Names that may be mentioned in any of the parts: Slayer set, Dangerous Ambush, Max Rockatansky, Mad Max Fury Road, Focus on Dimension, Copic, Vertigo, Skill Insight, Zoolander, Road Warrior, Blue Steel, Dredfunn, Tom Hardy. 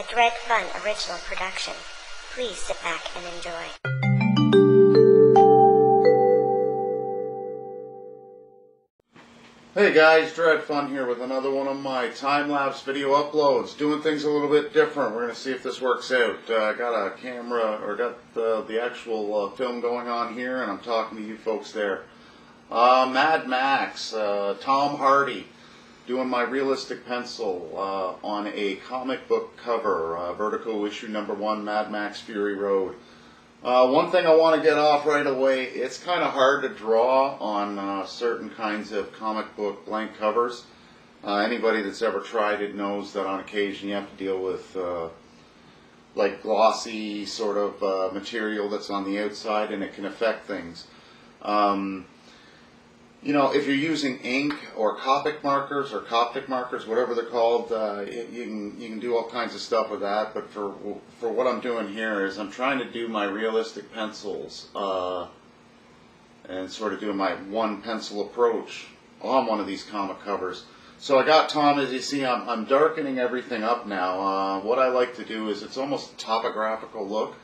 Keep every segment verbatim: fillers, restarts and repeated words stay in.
a Dredfunn original production. Please sit back and enjoy. Hey guys, Dredfunn here with another one of my time-lapse video uploads. Doing things a little bit different. We're going to see if this works out. I uh, got a camera, or got the, the actual uh, film going on here, and I'm talking to you folks there. Uh, Mad Max, uh, Tom Hardy, doing my realistic pencil uh, on a comic book cover. Uh, Vertigo issue number one, Mad Max Fury Road. Uh, one thing I want to get off right away, it's kind of hard to draw on uh, certain kinds of comic book blank covers. Uh, anybody that's ever tried it knows that on occasion you have to deal with uh, like glossy sort of uh, material that's on the outside, and it can affect things. Um, you know, if you're using ink or Copic markers or Coptic markers, whatever they're called, uh, it, you can you can do all kinds of stuff with that. But for for what I'm doing here is I'm trying to do my realistic pencils uh, and sort of do my one pencil approach on one of these comic covers. So I got Tom, as you see, I'm, I'm darkening everything up now. Uh, what I like to do is it's almost a topographical look.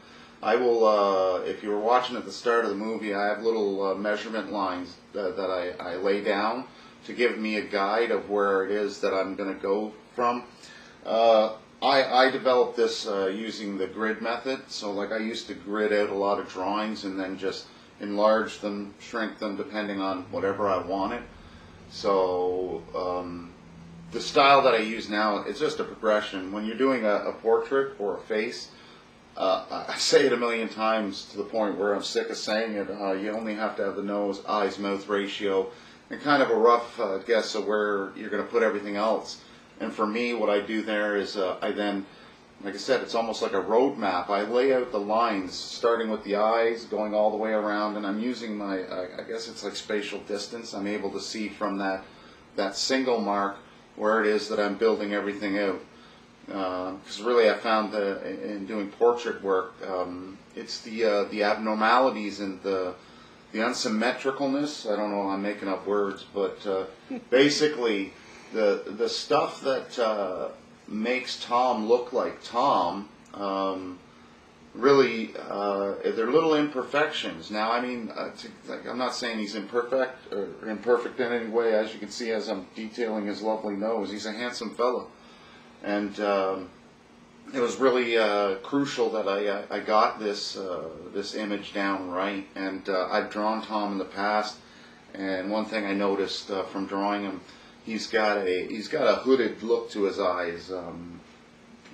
I will, uh, if you were watching at the start of the movie, I have little uh, measurement lines that, that I, I lay down to give me a guide of where it is that I'm going to go from. Uh, I, I developed this uh, using the grid method, so like I used to grid out a lot of drawings and then just enlarge them, shrink them, depending on whatever I wanted. So um, the style that I use now is just a progression. When you're doing a, a portrait or a face, Uh, I say it a million times to the point where I'm sick of saying it. Uh, you only have to have the nose, eyes, mouth ratio and kind of a rough uh, guess of where you're going to put everything else. And for me, what I do there is uh, I then, like I said, it's almost like a road map. I lay out the lines, starting with the eyes, going all the way around, and I'm using my, uh, I guess it's like spatial distance. I'm able to see from that, that single mark where it is that I'm building everything out. Because uh, really, I found that in doing portrait work, um, it's the uh, the abnormalities and the the unsymmetricalness. I don't know, I'm making up words, but uh, basically the the stuff that uh, makes Tom look like Tom. Um, really, uh, they're little imperfections. Now, I mean, uh, to, like, I'm not saying he's imperfect or imperfect in any way. As you can see, as I'm detailing his lovely nose, he's a handsome fellow. And um, it was really uh, crucial that I, I got this uh, this image down right. And uh, I've drawn Tom in the past, and one thing I noticed uh, from drawing him, he's got a he's got a hooded look to his eyes. Um,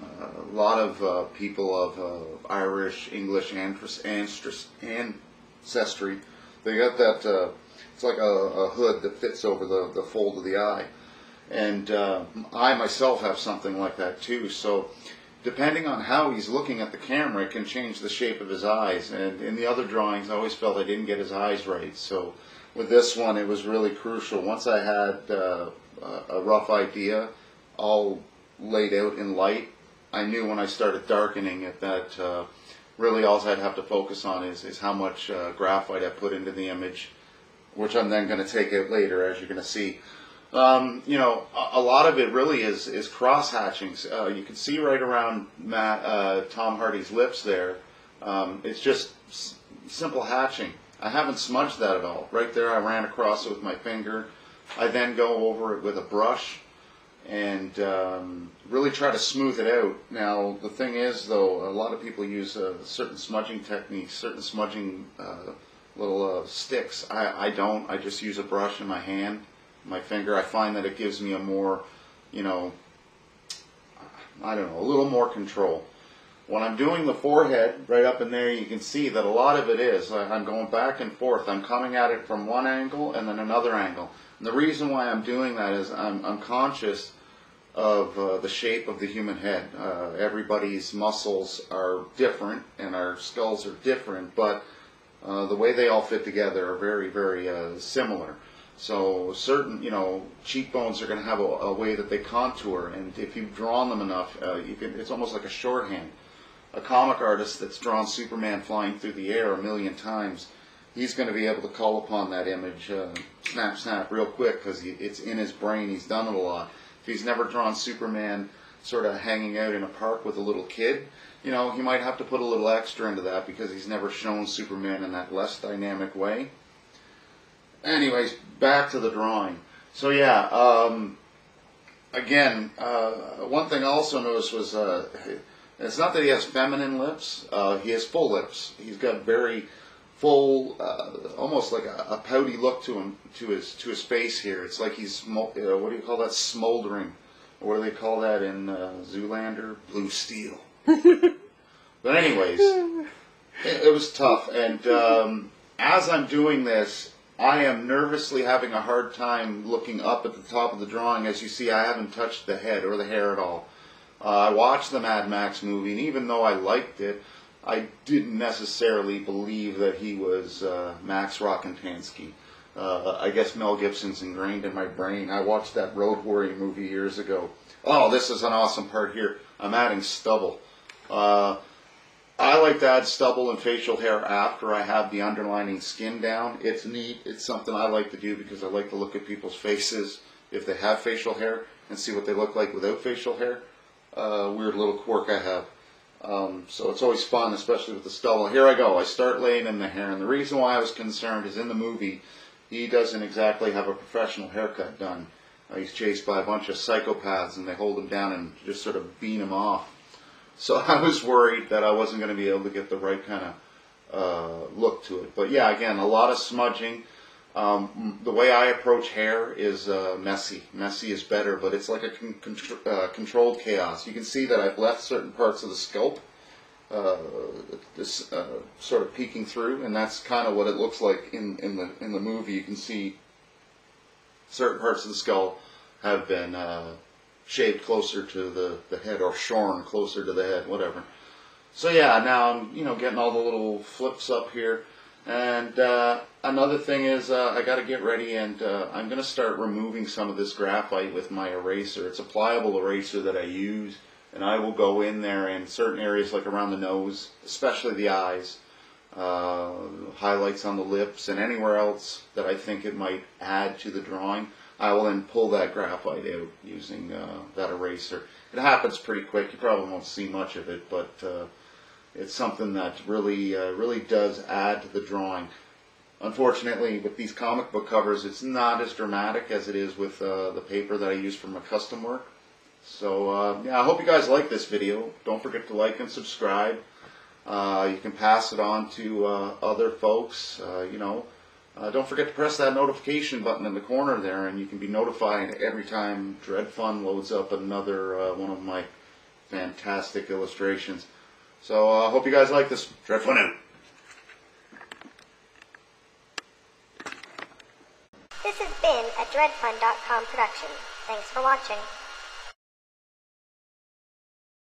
uh, a lot of uh, people of uh, Irish, English ancestry, they got that. Uh, it's like a, a hood that fits over the the fold of the eye. And uh, I myself have something like that too, so depending on how he's looking at the camera, it can change the shape of his eyes. And in the other drawings, I always felt I didn't get his eyes right, so with this one, it was really crucial. Once I had uh, a rough idea all laid out in light, I knew when I started darkening it that uh, really all I'd have to focus on is, is how much uh, graphite I put into the image, which I'm then going to take out later, as you're going to see. Um, you know, a, a lot of it really is, is cross-hatching. Uh, you can see right around Matt, uh, Tom Hardy's lips there. Um, it's just s simple hatching. I haven't smudged that at all. Right there I ran across it with my finger. I then go over it with a brush and um, really try to smooth it out. Now, the thing is, though, a lot of people use uh, certain smudging techniques, certain smudging uh, little uh, sticks. I, I don't. I just use a brush in my hand. My finger, I find that it gives me a more, you know, I don't know, a little more control. When I'm doing the forehead, right up in there, you can see that a lot of it is, I'm going back and forth. I'm coming at it from one angle and then another angle. And the reason why I'm doing that is I'm, I'm conscious of uh, the shape of the human head. Uh, everybody's muscles are different and our skulls are different, but uh, the way they all fit together are very, very uh, similar. So certain, you know, cheekbones are going to have a, a way that they contour, and if you've drawn them enough, uh, you can, it's almost like a shorthand. A comic artist that's drawn Superman flying through the air a million times, he's going to be able to call upon that image, uh, snap, snap, real quick, because it's in his brain, he's done it a lot. If he's never drawn Superman sort of hanging out in a park with a little kid, you know, he might have to put a little extra into that because he's never shown Superman in that less dynamic way. Anyways, back to the drawing. So yeah, um, again, uh, one thing I also noticed was uh, it's not that he has feminine lips, uh, he has full lips. He's got very full, uh, almost like a, a pouty look to him, to his to his face here. It's like he's, uh, what do you call that, smoldering? Or what do they call that in uh, Zoolander? Blue Steel. But anyways, it, it was tough. And um, as I'm doing this, I am nervously having a hard time looking up at the top of the drawing. As you see, I haven't touched the head or the hair at all. Uh, I watched the Mad Max movie, and even though I liked it, I didn't necessarily believe that he was uh, Max Rockatansky. Uh, I guess Mel Gibson's ingrained in my brain. I watched that Road Warrior movie years ago. Oh, this is an awesome part here. I'm adding stubble. Uh, I like to add stubble and facial hair after I have the underlining skin down. It's neat. It's something I like to do because I like to look at people's faces if they have facial hair and see what they look like without facial hair. Uh, weird little quirk I have. Um, so it's always fun, especially with the stubble. Here I go. I start laying in the hair. And the reason why I was concerned is in the movie, he doesn't exactly have a professional haircut done. Uh, he's chased by a bunch of psychopaths, and they hold him down and just sort of beat him off. So I was worried that I wasn't going to be able to get the right kind of uh, look to it. But yeah, again, a lot of smudging. Um, the way I approach hair is uh, messy. Messy is better, but it's like a con contr uh, controlled chaos. You can see that I've left certain parts of the scalp uh, this, uh, sort of peeking through, and that's kind of what it looks like in, in, the, in the movie. You can see certain parts of the skull have been uh, shaved closer to the, the head, or shorn closer to the head, whatever. So yeah, now I'm you know getting all the little flips up here. And uh, another thing is uh, I got to get ready, and uh, I'm going to start removing some of this graphite with my eraser. It's a pliable eraser that I use, and I will go in there in certain areas like around the nose, especially the eyes, uh, highlights on the lips, and anywhere else that I think it might add to the drawing. I will then pull that graphite out using uh, that eraser. It happens pretty quick. You probably won't see much of it, but uh, it's something that really, uh, really does add to the drawing. Unfortunately, with these comic book covers, it's not as dramatic as it is with uh, the paper that I use for my custom work. So, uh, yeah, I hope you guys like this video. Don't forget to like and subscribe. Uh, you can pass it on to uh, other folks, uh, you know. Uh, don't forget to press that notification button in the corner there, and you can be notified every time Dredfunn loads up another uh, one of my fantastic illustrations. So I uh, hope you guys like this. Dredfunn out. This has been a Dredfunn dot com production. Thanks for watching.